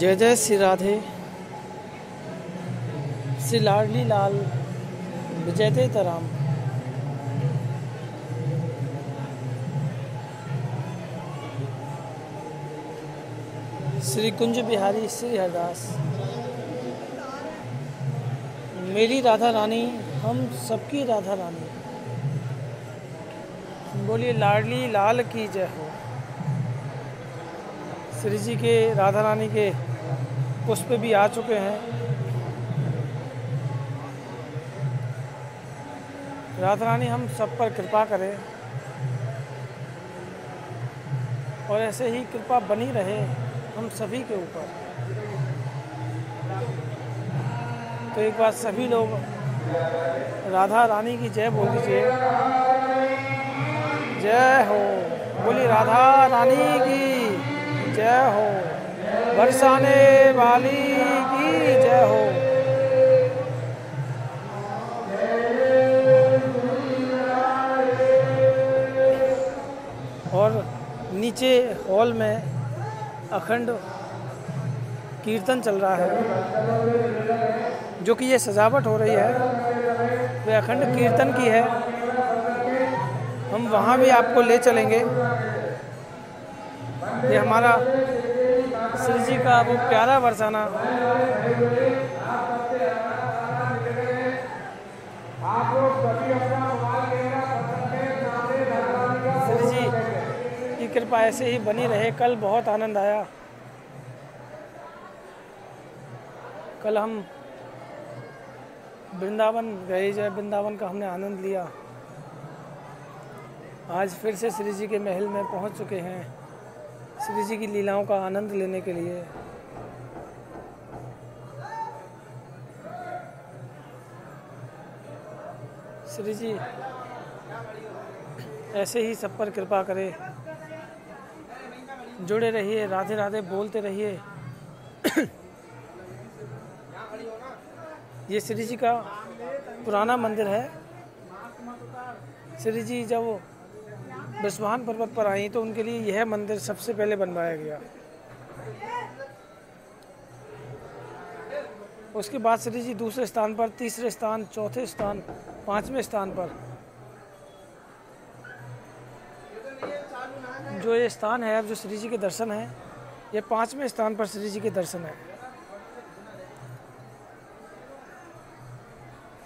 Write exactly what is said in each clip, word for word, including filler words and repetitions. जय जय श्री राधे श्री लाडली लाल विजय तेतराम। श्री कुंज बिहारी श्री हरदास। मेरी राधा रानी हम सबकी राधा रानी। बोलिए लाडली लाल की जय हो। श्री जी के राधा रानी के पुष्प भी आ चुके हैं। राधा रानी हम सब पर कृपा करें और ऐसे ही कृपा बनी रहे हम सभी के ऊपर। तो एक बार सभी लोग राधा रानी की जय बोल दीजिए। जय हो। बोली राधा रानी की जय हो। बरसाने वाली की जय हो। और नीचे हॉल में अखंड कीर्तन चल रहा है। जो कि ये सजावट हो रही है वे अखंड कीर्तन की है। हम वहाँ भी आपको ले चलेंगे। ये हमारा श्री जी का वो प्यारा बरसाना। श्री जी की कृपा ऐसे ही बनी रहे। कल बहुत आनंद आया। कल हम वृंदावन गए। जय वृंदावन का हमने आनंद लिया। आज फिर से श्री जी के महल में पहुंच चुके हैं श्री जी की लीलाओं का आनंद लेने के लिए। श्री जी ऐसे ही सब पर कृपा करे। जुड़े रहिए, राधे राधे बोलते रहिए। ये श्री जी का पुराना मंदिर है। श्री जी जब बरसाना पर्वत पर आई तो उनके लिए यह मंदिर सबसे पहले बनवाया गया। उसके बाद श्री जी दूसरे स्थान पर, तीसरे स्थान, चौथे स्थान, पांचवें स्थान पर। जो ये स्थान है अब जो श्री जी के दर्शन है ये पांचवें स्थान पर श्री जी के दर्शन है।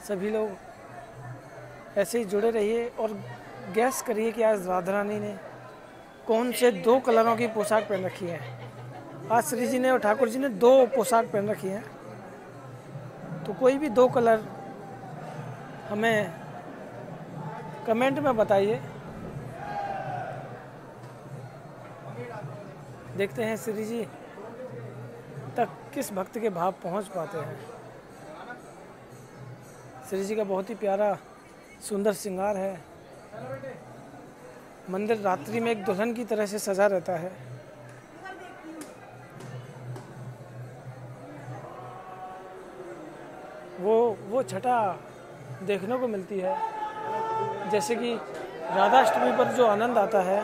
सभी लोग ऐसे ही जुड़े रहिए और गैस करिए कि आज राधा रानी ने कौन से दो कलरों की पोशाक पहन रखी है। आज श्री जी ने और ठाकुर जी ने दो पोशाक पहन रखी है। तो कोई भी दो कलर हमें कमेंट में बताइए। देखते हैं श्री जी तक किस भक्त के भाव पहुंच पाते हैं। श्री जी का बहुत ही प्यारा सुंदर श्रृंगार है। मंदिर रात्रि में एक दुल्हन की तरह से सजा रहता है। वो वो छटा देखने को मिलती है। जैसे कि राधाष्टमी पर जो आनंद आता है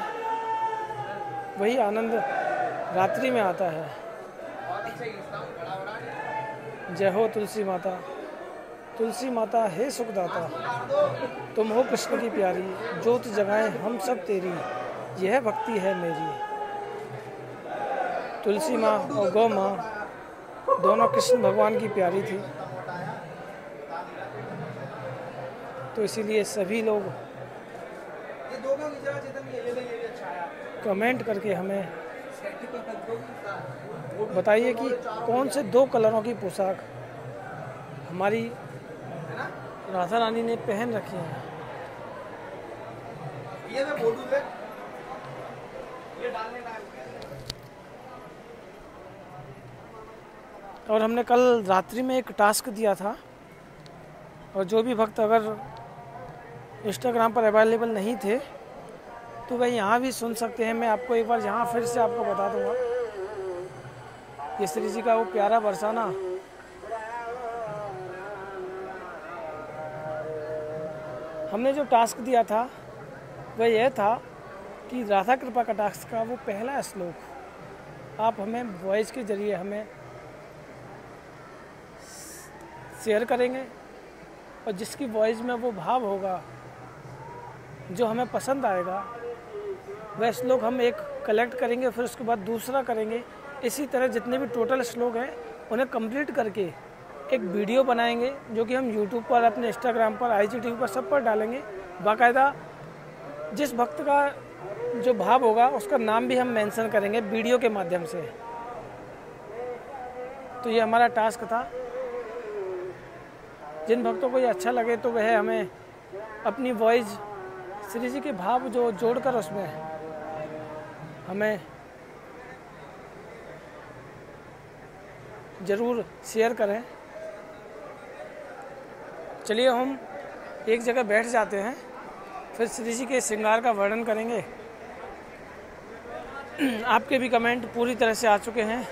वही आनंद रात्रि में आता है। जय हो तुलसी माता। तुलसी माता हे सुखदाता, तुम हो कृष्ण की प्यारी, ज्योत जगाएं हम सब तेरी, यह भक्ति है मेरी। तुलसी माँ और गौ माँ दोनों कृष्ण भगवान की प्यारी थी। तो इसीलिए सभी लोग कमेंट करके हमें बताइए कि कौन से दो कलरों की पोशाक हमारी राधा रानी ने पहन रखी है। ये ये डालने डाल। और हमने कल रात्रि में एक टास्क दिया था और जो भी भक्त अगर इंस्टाग्राम पर अवेलेबल नहीं थे तो वह यहाँ भी सुन सकते हैं। मैं आपको एक बार यहाँ फिर से आपको बता दूँगा। ये श्री जी का वो प्यारा बरसाना। हमने जो टास्क दिया था वह यह था कि राधा कृपा का टास्क का वो पहला श्लोक आप हमें वॉइस के ज़रिए हमें शेयर करेंगे और जिसकी वॉइस में वो भाव होगा जो हमें पसंद आएगा वह श्लोक हम एक कलेक्ट करेंगे, फिर उसके बाद दूसरा करेंगे। इसी तरह जितने भी टोटल श्लोक हैं उन्हें कंप्लीट करके एक वीडियो बनाएंगे जो कि हम यूट्यूब पर, अपने इंस्टाग्राम पर, आई जी टी वी पर, सब पर डालेंगे। बाकायदा जिस भक्त का जो भाव होगा उसका नाम भी हम मेंशन करेंगे वीडियो के माध्यम से। तो ये हमारा टास्क था। जिन भक्तों को ये अच्छा लगे तो वह हमें अपनी वॉइस श्री जी के भाव जो जोड़कर उसमें हमें ज़रूर शेयर करें। चलिए हम एक जगह बैठ जाते हैं, फिर श्री जी के श्रृंगार का वर्णन करेंगे। आपके भी कमेंट पूरी तरह से आ चुके हैं।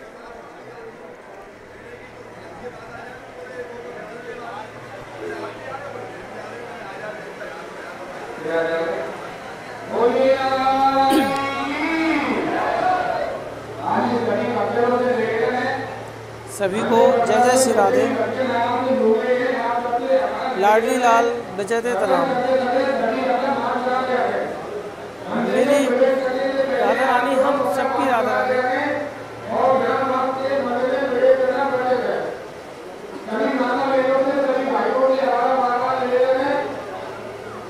सभी को जय जय श्री राधे। लाडली लाल बजे थे तलाम। मेरी राधा रानी हम सबकी राधा रानी।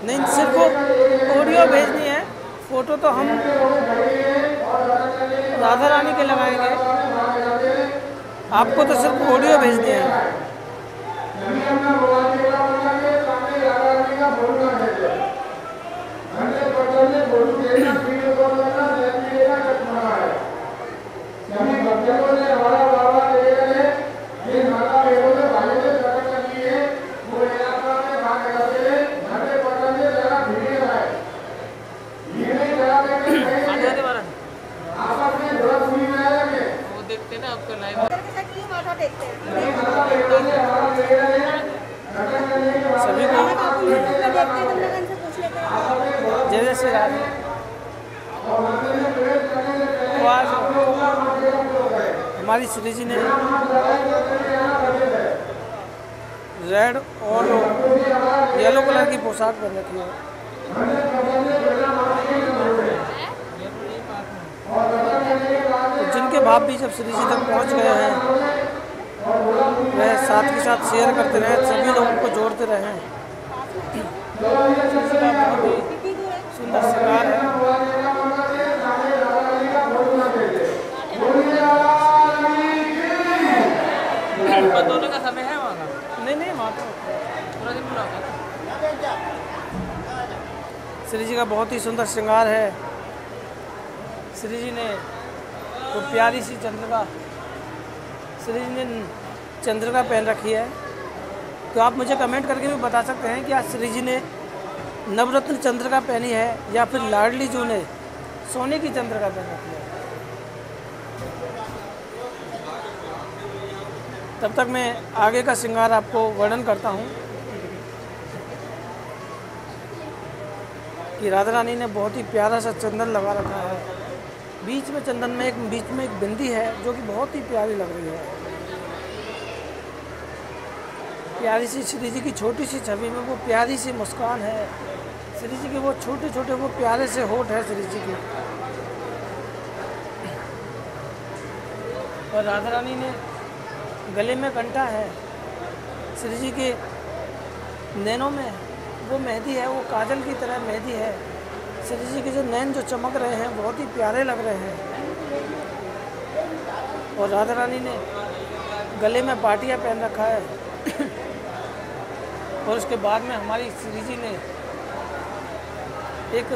नहीं, सिर्फ ऑडियो भेजनी है, फोटो तो हम राधा रानी के लगाएंगे। आपको तो सिर्फ ऑडियो भेजनी है। वो देखते ना आपको लाइव देखते हैं सभी को जय जय श्री राधे। हमारी श्री जी ने रेड और येलो कलर की पोशाक पहन रखी है। तो जिनके भाव भी जब श्री जी तक पहुँच गए हैं वह साथ के साथ शेयर करते रहे, सभी लोगों को जोड़ते रहे। सुंदर श्रृंगार है, दोनों का समय है। नहीं नहीं वहाँ पूरा दिन पूरा होगा। श्री जी का बहुत ही सुंदर श्रृंगार है। श्री जी ने वो प्यारी सी चंद्रिका, श्री जी ने चंद्रिका पहन रखी है। तो आप मुझे कमेंट करके भी बता सकते हैं कि आज श्री जी ने नवरत्न चंद्रिका पहनी है या फिर लाडली जू ने सोने की चंद्रिका पहन रखी है। तब तक मैं आगे का श्रृंगार आपको वर्णन करता हूँ कि राधा रानी ने बहुत ही प्यारा सा चंदन लगा रखा है। बीच में चंदन में एक बीच में एक बिंदी है जो कि बहुत ही प्यारी लग रही है। प्यारी सी श्री जी की छोटी सी छवि में वो प्यारी सी मुस्कान है। श्री जी के वो छोटे छोटे वो प्यारे से होठ है श्री जी के। और राधा रानी ने गले में कंठा है, श्री जी के नैनों में वो मेहंदी है, वो काजल की तरह मेहंदी है। श्री जी के जो नैन जो चमक रहे हैं बहुत ही प्यारे लग रहे हैं। और राधा रानी ने गले में पाटिया पहन रखा है। और उसके बाद में हमारी श्री जी ने एक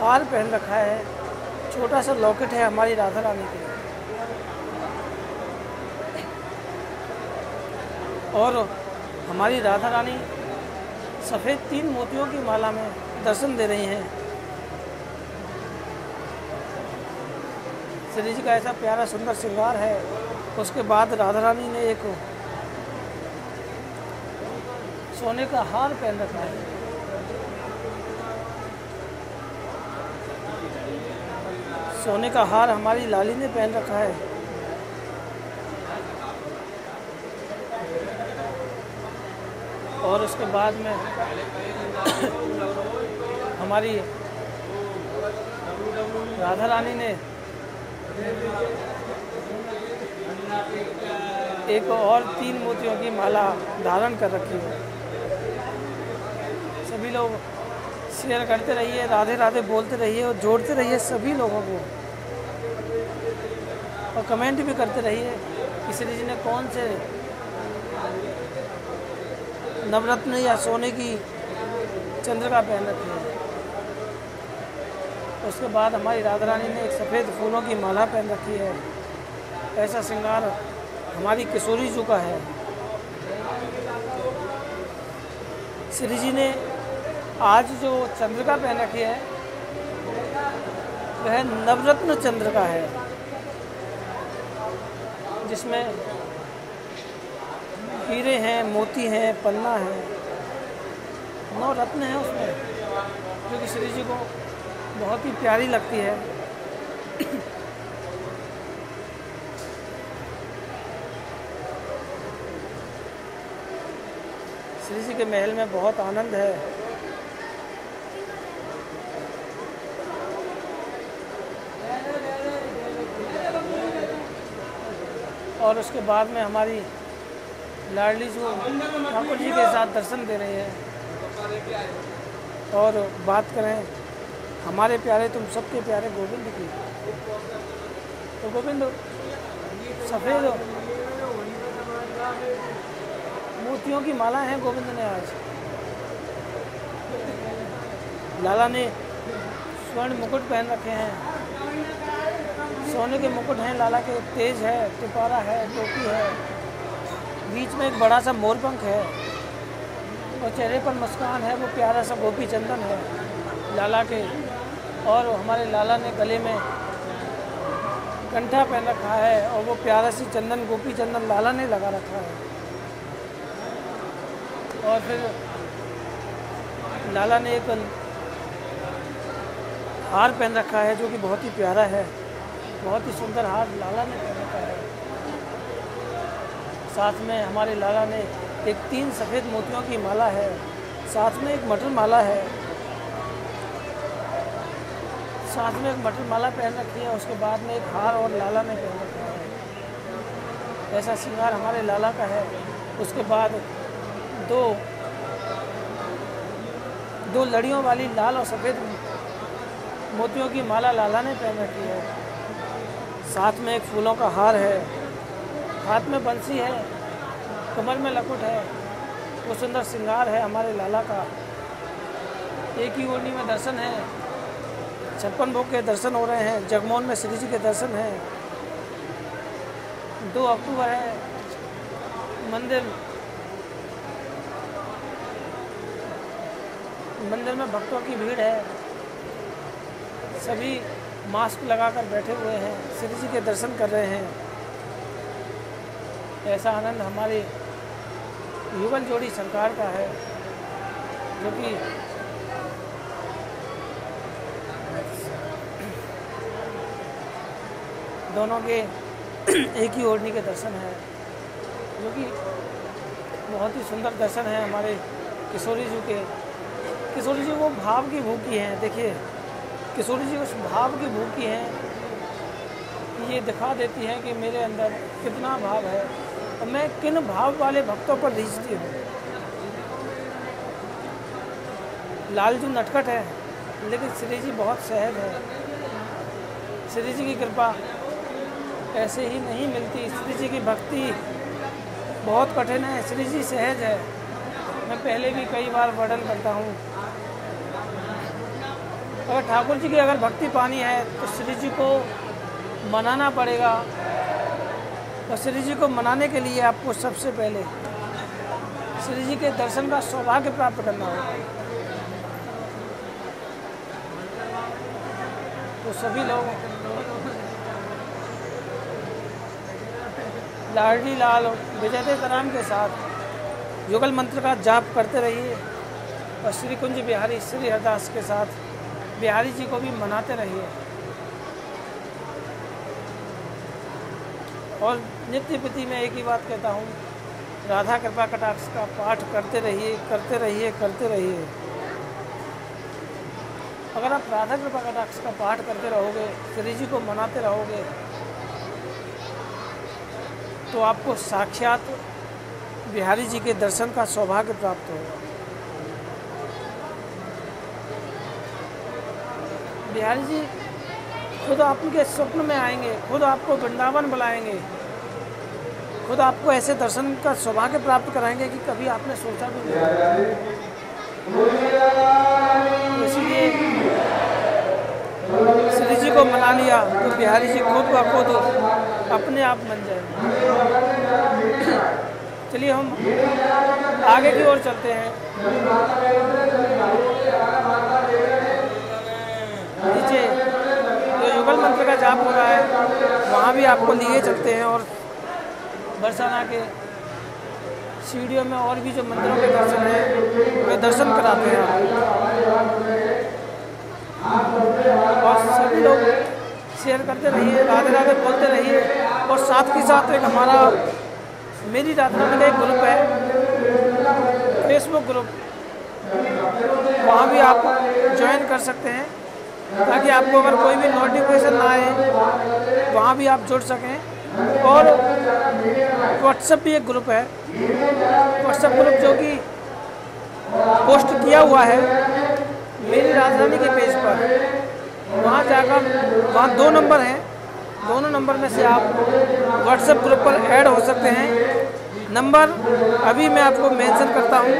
हार पहन रखा है, छोटा सा लॉकेट है हमारी राधा रानी के। और हमारी राधा रानी सफ़ेद तीन मोतियों की माला में दर्शन दे रही हैं। श्री जी का ऐसा प्यारा सुंदर श्रृंगार है। उसके बाद राधा रानी ने एक सोने का हार पहन रखा है। सोने का हार हमारी लाली ने पहन रखा है। और उसके बाद में हमारी राधा रानी ने एक और तीन मोतियों की माला धारण कर रखी है। सभी लोग शेयर करते रहिए, राधे राधे बोलते रहिए और जोड़ते रहिए सभी लोगों को, और कमेंट भी करते रहिए कि श्री जी ने कौन से नवरत्न या सोने की चंद्रिका पहन रखी है। उसके बाद हमारी राधा रानी ने एक सफ़ेद फूलों की माला पहन रखी है। ऐसा श्रृंगार हमारी किशोरी जी का है। श्री जी ने आज जो चंद्रिका पहन रखी है वह नवरत्न चंद्रिका है, जिसमें हीरे हैं, मोती हैं, पन्ना है, नौ रत्न हैं उसमें, जो कि श्री जी को बहुत ही प्यारी लगती है। श्री जी के महल में बहुत आनंद है। और उसके बाद में हमारी लाडली जो ठाकुर जी के साथ दर्शन दे रही है। और बात करें हमारे प्यारे तुम सबके प्यारे गोविंद की, तो गोविंद सफ़ेद मोतियों की माला है गोविंद ने। आज लाला ने स्वर्ण मुकुट पहन रखे हैं, सोने के मुकुट हैं लाला के। तेज है, टिपारा है, टोपी है, बीच में एक बड़ा सा मोरपंख है, और चेहरे पर मुस्कान है, वो प्यारा सा गोपी चंदन है लाला के। और हमारे लाला ने गले में कंठा पहन रखा है, और वो प्यारा सी चंदन गोपी चंदन लाला ने लगा रखा है। और फिर लाला ने एक हार पहन रखा है जो कि बहुत ही प्यारा है, बहुत ही सुंदर हार लाला ने पहन रखा है। साथ में हमारे लाला ने एक तीन सफ़ेद मोतियों की माला है, साथ में एक मटर माला है, साथ में एक मटर माला पहन रखी है। उसके बाद में एक हार और लाला ने पहन रखा है। ऐसा श्रृंगार हमारे लाला का है। उसके बाद दो दो लड़ियों वाली लाल और सफ़ेद मोतियों की माला लाला ने पहन रखी है, साथ में एक फूलों का हार है, हाथ में बंसी है, कमर में लकुट है। वो सुंदर श्रृंगार है हमारे लाला का। एक ही ओढ़नी में दर्शन है, छप्पन भोग के दर्शन हो रहे हैं, जगमोहन में श्री जी के दर्शन हैं। दो अक्टूबर है, मंदिर मंदिर में भक्तों की भीड़ है, सभी मास्क लगाकर बैठे हुए हैं, श्री जी के दर्शन कर रहे हैं। ऐसा आनंद हमारे युगल जोड़ी सरकार का है, जो कि दोनों के एक ही ओढ़नी के दर्शन है, जो कि बहुत ही सुंदर दर्शन है हमारे किशोरी जी के। किशोरी जी वो भाव की भूखी हैं, देखिए किशोरी जी उस भाव की भूखी हैं, ये दिखा देती हैं कि मेरे अंदर कितना भाव है और मैं किन भाव वाले भक्तों पर रीझती हूँ। लालजू नटखट है, लेकिन श्री जी बहुत सहज है। श्री जी की कृपा ऐसे ही नहीं मिलती, श्री जी की भक्ति बहुत कठिन है, श्री जी सहज है। मैं पहले भी कई बार वर्णन करता हूँ, अगर ठाकुर जी की अगर भक्ति पानी है तो श्री जी को मनाना पड़ेगा, और श्री जी को मनाने के लिए आपको सबसे पहले श्री जी के दर्शन का सौभाग्य प्राप्त करना होगा। तो सभी लोग लाडली लाल विजय राम के साथ युगल मंत्र का जाप करते रहिए, और श्री कुंज बिहारी श्री हरदास के साथ बिहारी जी को भी मनाते रहिए। और नित्य प्रति मैं एक ही बात कहता हूँ, राधा कृपा कटाक्ष का पाठ करते रहिए करते रहिए करते रहिए। अगर आप राधा कृपा कटाक्ष का पाठ करते रहोगे, श्री जी को मनाते रहोगे, तो आपको साक्षात बिहारी जी के दर्शन का सौभाग्य प्राप्त होगा। बिहारी जी खुद आपके स्वप्न में आएंगे, खुद आपको वृंदावन बुलाएंगे, खुद आपको ऐसे दर्शन का सौभाग्य प्राप्त कराएंगे कि कभी आपने सोचा भी नहीं। इसलिए श्री जी को मना लिया तो बिहारी जी खुद का खुद अपने आप बन जाएंगे। चलिए हम आगे की ओर चलते हैं। नीचे जो युगल मंत्र का जाप हो रहा है वहाँ भी आपको लिए चलते हैं, और बरसाना के सीढ़ियों में और भी जो मंदिरों के दर्शन हैं वे दर्शन कराते हैं। और सभी लोग शेयर करते रहिए, राधे राधे बोलते रहिए। और साथ ही साथ एक हमारा मेरी राधा रानी का एक ग्रुप है, फेसबुक ग्रुप, वहाँ भी आप ज्वाइन कर सकते हैं, ताकि आपको अगर कोई भी नोटिफिकेशन ना आए वहाँ भी आप जुड़ सकें। और व्हाट्सएप भी एक ग्रुप है, व्हाट्सएप ग्रुप जो कि पोस्ट किया हुआ है मेरी राधा रानी के पेज पर, वहाँ जाकर वहाँ दो नंबर हैं, दोनों नंबर में से आप व्हाट्सएप ग्रुप पर ऐड हो सकते हैं। नंबर अभी मैं आपको मेंशन करता हूँ,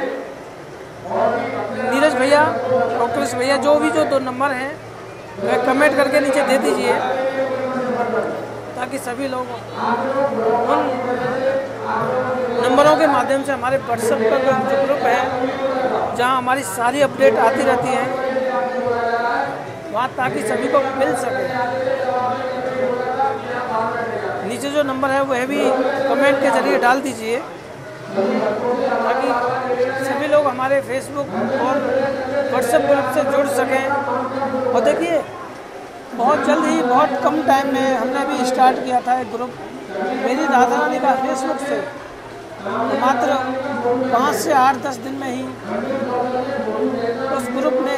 नीरज भैया और कृष भैया जो भी जो दो नंबर हैं वह कमेंट करके नीचे दे दीजिए, ताकि सभी लोग उन नंबरों के माध्यम से हमारे व्हाट्सएप का जो ग्रुप है जहां हमारी सारी अपडेट आती रहती है वहां, ताकि सभी को मिल सके। नीचे जो नंबर है वह भी कमेंट के जरिए डाल दीजिए, ताकि सभी लोग हमारे फेसबुक और व्हाट्सएप ग्रुप से जुड़ सकें। और देखिए बहुत जल्द ही, बहुत कम टाइम में हमने भी स्टार्ट किया था एक ग्रुप मेरी राधा रानी का फेसबुक से, मात्र पाँच से आठ दस दिन में ही उस ग्रुप ने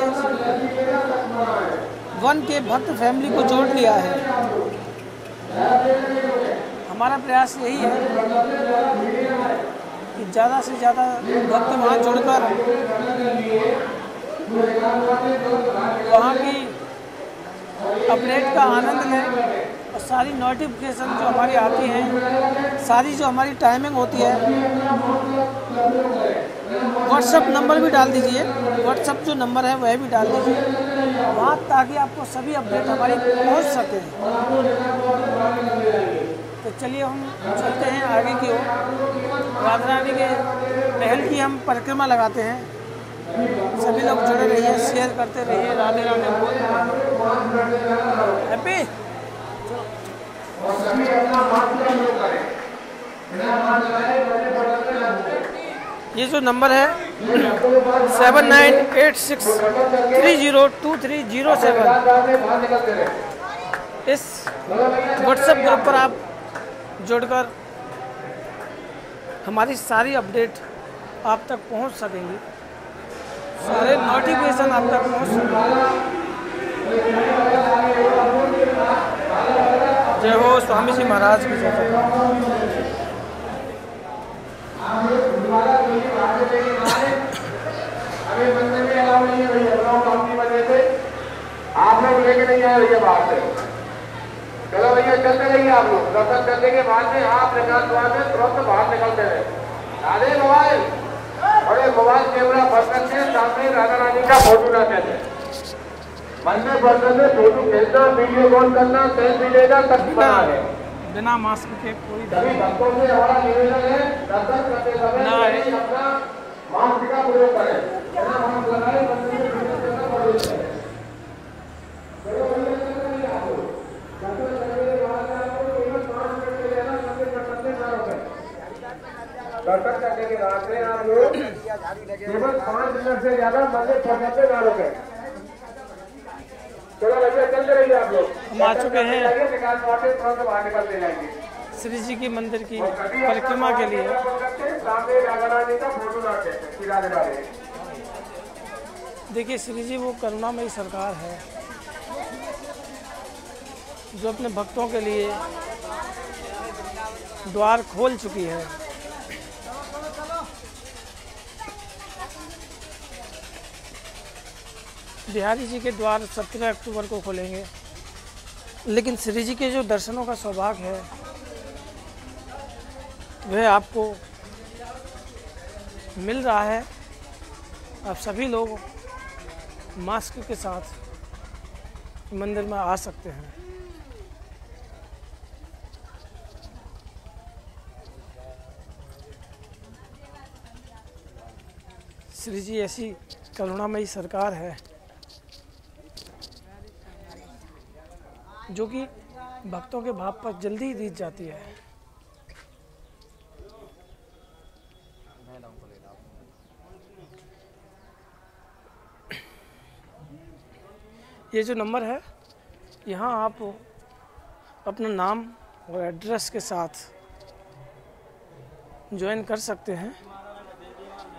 वन के भक्त फैमिली को जोड़ लिया है। हमारा प्रयास यही है कि ज़्यादा से ज़्यादा भक्त वहाँ जुड़कर वहाँ की अपडेट का आनंद लें, और सारी नोटिफिकेशन जो हमारी आती हैं, सारी जो हमारी टाइमिंग होती है। व्हाट्सएप नंबर भी डाल दीजिए, व्हाट्सएप जो नंबर है वह भी डाल दीजिए वहाँ, ताकि आपको सभी अपडेट हमारी पहुँच सके। तो चलिए हम चलते हैं आगे की ओर। राधा रानी के महल की हम परिक्रमा लगाते हैं। सभी लोग जुड़े रहिए, शेयर करते रहिए, राधे राधे बोल। हैप्पी ये जो नंबर है seven nine eight six three zero two three zero seven इस व्हाट्सएप ग्रुप पर आप जुड़कर हमारी सारी अपडेट आप तक पहुंच सकेंगी, सारे नोटिफिकेशन आप तक पहुंच सकेंगे। जय हो स्वामी जी महाराज की जय। चलो भैया चलते रहिए, आप लोग दर्शन करने के बाद में आप निकाल दुआर में तुरंत बाहर निकलते रहे। राधे मोबाइल बड़े मोबाइल कैमरा बर्तन के सामने राधा रानी का फोटो ना कहते हैं, मंदिर बर्तन में फोटो खेलना, वीडियो कॉल करना, सेल्फी लेना तक बना ले बिना मास्क के। कोई सभी भक्तों से हमारा निवेदन है दर्शन करते समय अपना मास्क का प्रयोग करें, बिना मास्क लगाए मंदिर में प्रवेश करना पड़ेगा। दर्शन करने के बाद में आप लोग केवल पाँच मिनट से ज्यादा मंदिर पहुँचते ना रुके। चलो भैया चलते रहिए आप लोग। हम आ चुके हैं, श्री जी की मंदिर की परिक्रमा के लिए। देखिए श्री जी वो करुणामयी सरकार है जो अपने भक्तों के लिए द्वार खोल चुकी है। बिहारी जी के द्वार सत्रह अक्टूबर को खोलेंगे, लेकिन श्री जी के जो दर्शनों का सौभाग्य है वह आपको मिल रहा है। आप सभी लोग मास्क के साथ मंदिर में आ सकते हैं। श्री जी ऐसी करुणामयी सरकार है जो कि भक्तों के भाव पर जल्दी रीत जाती है। ये जो नंबर है यहाँ आप अपना नाम और एड्रेस के साथ ज्वाइन कर सकते हैं।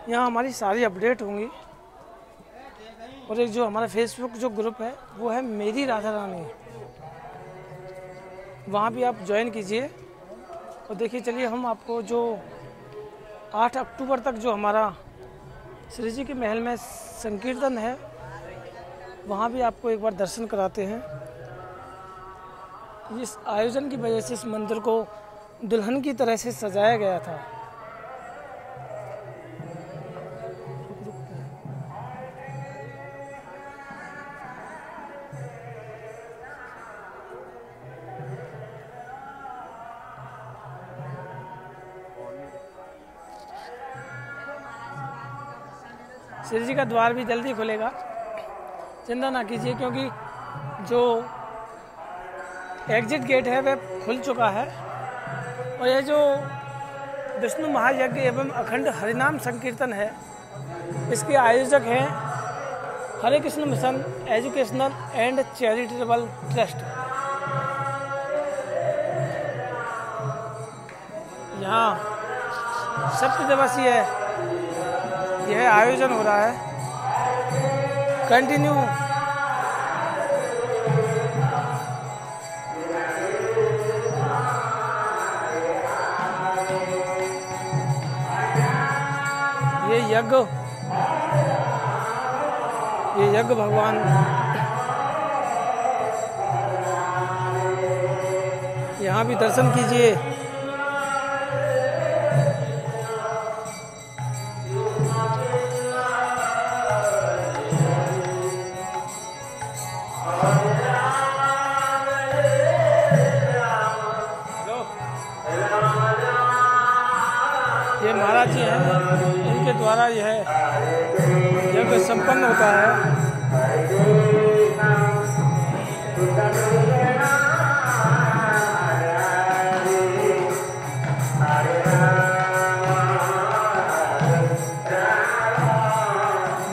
यहाँ हमारी सारी अपडेट होंगी। और एक जो हमारा फेसबुक जो ग्रुप है वो है मेरी राधा रानी, वहाँ भी आप ज्वाइन कीजिए। और देखिए चलिए हम आपको जो आठ अक्टूबर तक जो हमारा श्री जी के महल में संकीर्तन है वहाँ भी आपको एक बार दर्शन कराते हैं। इस आयोजन की वजह से इस मंदिर को दुल्हन की तरह से सजाया गया था। श्री जी का द्वार भी जल्दी खुलेगा, चिंता ना कीजिए, क्योंकि जो एग्जिट गेट है वह खुल चुका है। और यह जो विष्णु महायज्ञ एवं अखंड हरिनाम संकीर्तन है इसके आयोजक हैं Hare Krishna mission educational and charitable trust. यहाँ सप्तदिवसीय यह आयोजन हो रहा है। कंटिन्यू ये यज्ञ ये यज्ञ भगवान यहाँ भी दर्शन कीजिए। महाराज जी हैं, इनके द्वारा यह यज्ञ संपन्न होता है।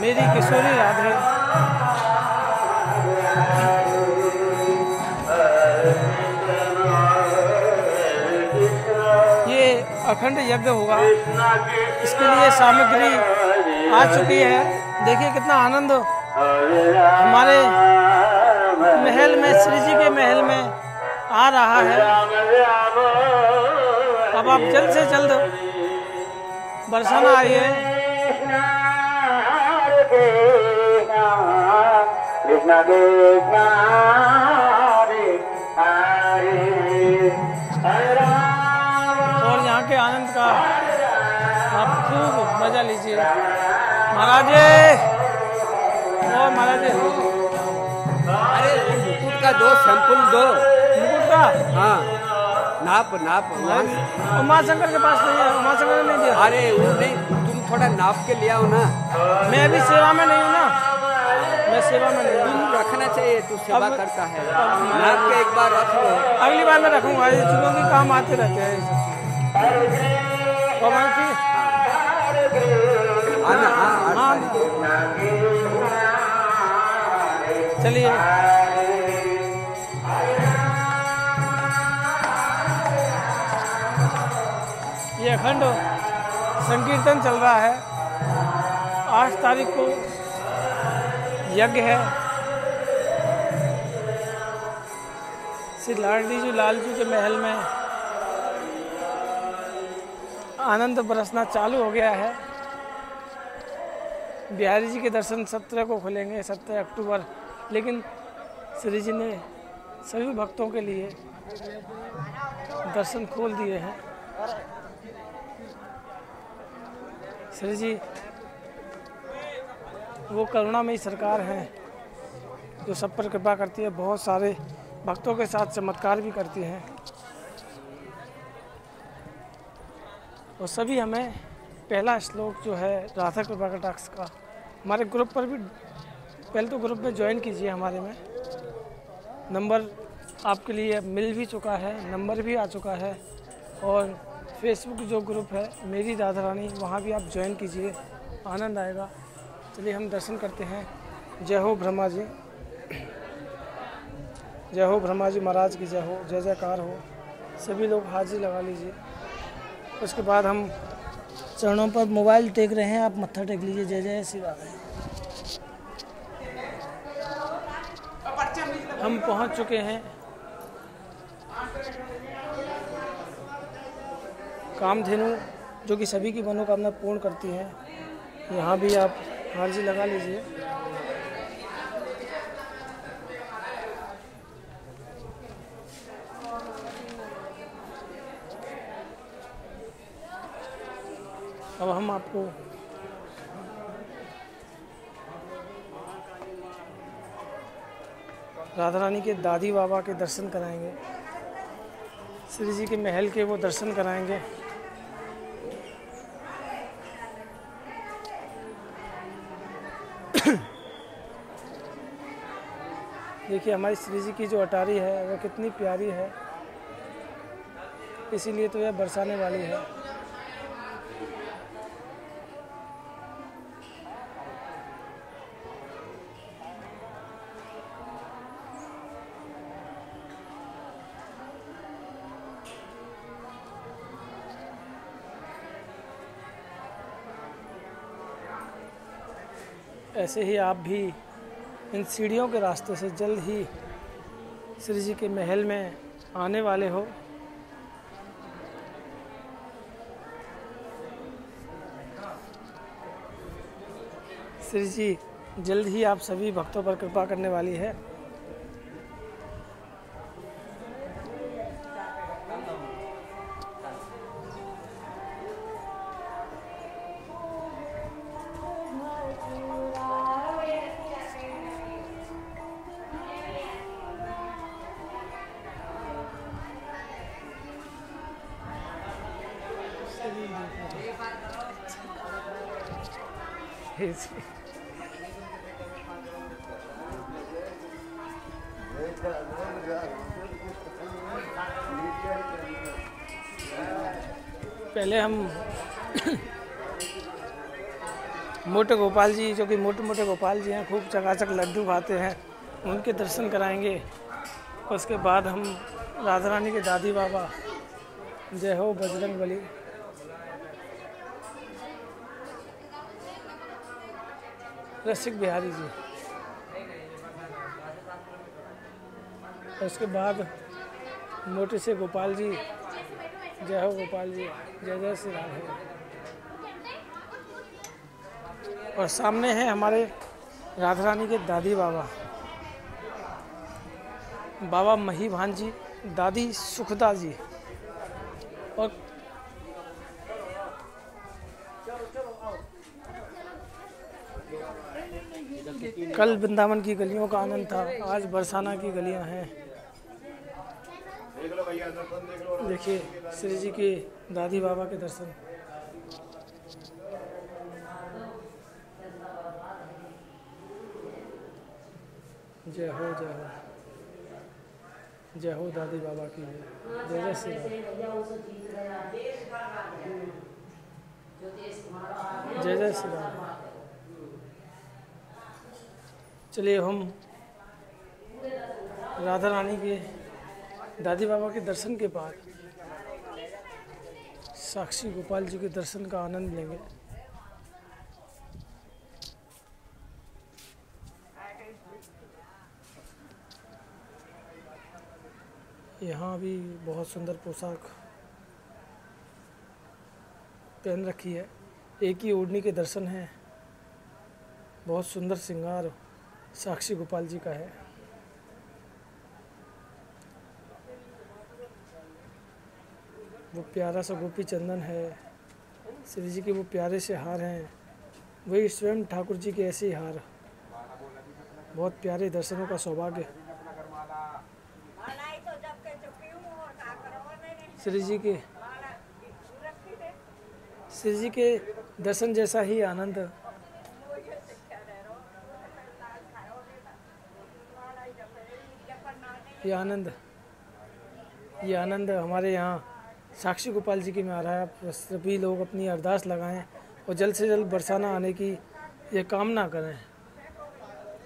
मेरी किशोरी राधे अखंड यज्ञ होगा, इसके लिए सामग्री आ चुकी है। देखिए कितना आनंद हमारे महल में, श्री जी के महल में आ रहा है। अब आप जल्द से जल्द बरसाना आइए। के आनंद का आप खूब मजा लीजिए। महाराज और महाराज अरे मुकुट का दो सैंपल दो, मुकुट का हाँ नाप नाप उमा शंकर के पास नहीं है, उमा शंकर नहीं दिया। अरे वो नहीं, तुम थोड़ा नाप के ले आओ ना। मैं अभी सेवा में नहीं हूँ ना, मैं सेवा में नहीं हूँ। रखना चाहिए, तू सेवा करता है, नाप के एक बार रख लो। अगली बार मैं रखूंगा, चूंकि काम आते रहते हैं। चलिए ये अखंड संकीर्तन चल रहा है। आठ तारीख को यज्ञ है। श्री लाडली जी लालजू के महल में आनंद बरसना चालू हो गया है। बिहारी जी के दर्शन सत्रह को खुलेंगे, सत्रह अक्टूबर, लेकिन श्री जी ने सभी भक्तों के लिए दर्शन खोल दिए हैं। श्री जी वो करुणामयी सरकार हैं जो सब पर कृपा करती है, बहुत सारे भक्तों के साथ चमत्कार भी करती हैं और सभी हमें पहला श्लोक जो है राधा कृपा कटाक्ष का, हमारे ग्रुप पर भी पहले तो ग्रुप में ज्वाइन कीजिए। हमारे में नंबर आपके लिए मिल भी चुका है, नंबर भी आ चुका है और फेसबुक जो ग्रुप है मेरी राधा रानी, वहाँ भी आप ज्वाइन कीजिए, आनंद आएगा। चलिए हम दर्शन करते हैं। जय हो ब्रह्मा जी, जय हो ब्रह्मा जी महाराज की जय हो, जय जयकार हो। सभी लोग हाजिरी लगा लीजिए। उसके बाद हम चरणों पर मोबाइल टेक रहे हैं, आप मत्था टेक लीजिए। जय जय श्री राधा। हम पहुंच चुके हैं कामधेनु जो कि सभी की मनोकामना पूर्ण करती है। यहाँ भी आप हाजिरी लगा लीजिए। अब हम आपको राधा रानी के दादी बाबा के दर्शन कराएंगे, श्री जी के महल के वो दर्शन कराएंगे। देखिए हमारी श्री जी की जो अटारी है वो कितनी प्यारी है, इसीलिए तो यह बरसाने वाली है। ऐसे ही आप भी इन सीढ़ियों के रास्ते से जल्द ही श्री जी के महल में आने वाले हो। श्री जी जल्द ही आप सभी भक्तों पर कृपा करने वाली है। पहले हम मोटे गोपाल जी जो कि मोटे मोटे गोपाल जी हैं, खूब चकाचक लड्डू खाते हैं, उनके दर्शन कराएंगे। उसके बाद हम राधा रानी के दादी बाबा जय हो बजरंग बली, रसिक बिहारी जी। उसके बाद मोटे से गोपाल जी जय हो गोपाल जी, जय जय श्री राधे। और सामने हैं हमारे राधा रानी के दादी बाबा, बाबा मही भान जी, दादी सुखदा जी। और कल वृंदावन की गलियों का आनंद था, आज बरसाना की गलियां हैं। देखिए श्री जी के दादी बाबा के दर्शन। जय हो जय हो, जय हो दादी बाबा की जय, जय श्री राम, जय जय श्री राम। चलिए हम राधा रानी के दादी बाबा के दर्शन के बाद साक्षी गोपाल जी के दर्शन का आनंद लेंगे। यहाँ भी बहुत सुंदर पोशाक पहन रखी है, एक ही ओढ़नी के दर्शन है। बहुत सुंदर श्रृंगार साक्षी गोपाल जी का है। वो प्यारा सा गोपी चंदन है, श्री जी के वो प्यारे से हार हैं, वही स्वयं ठाकुर जी के ऐसे ही हार। बहुत प्यारे दर्शनों का सौभाग्य श्री जी के श्री जी के दर्शन जैसा ही आनंद। ये आनंद ये आनंद हमारे यहाँ साक्षी गोपाल जी की में आ रहा है। आप सभी लोग अपनी अरदास लगाएं और जल्द से जल्द बरसाना आने की ये कामना करें।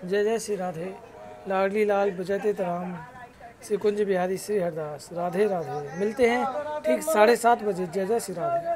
जय जय श्री राधे लाडली लाल बजते राम श्री कुंज बिहारी श्री हरदास राधे राधे। मिलते हैं ठीक साढ़े सात बजे। जय जय श्री राधे।